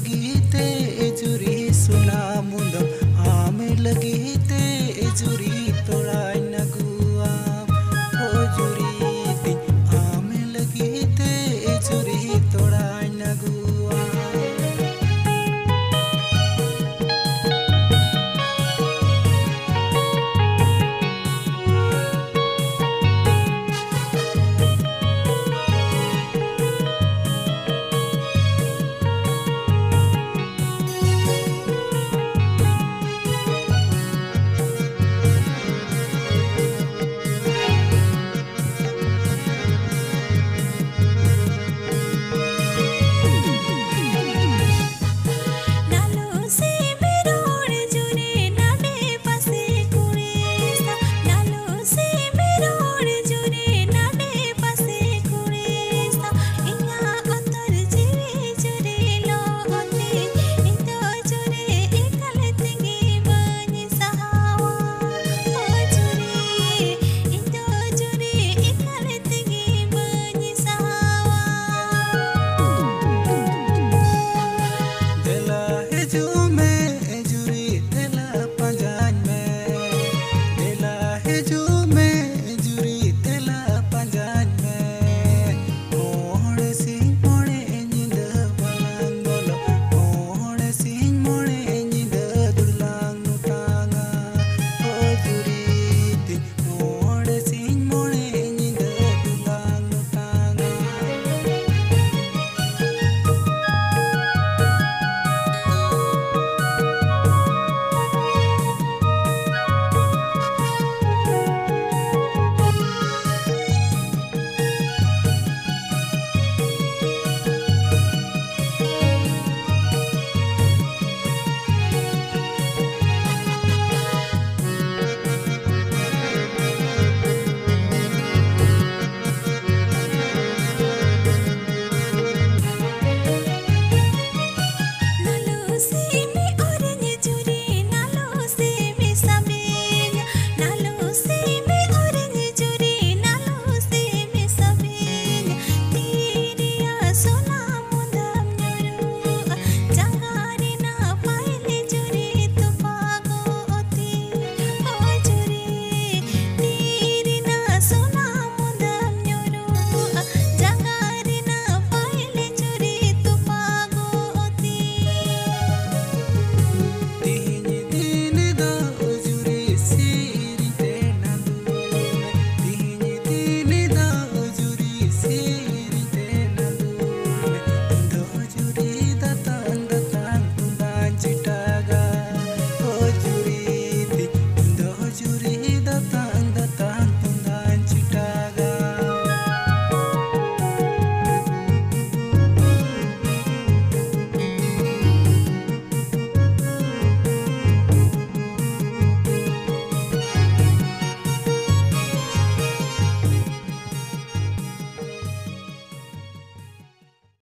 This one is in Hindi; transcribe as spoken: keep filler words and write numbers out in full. जिंदगी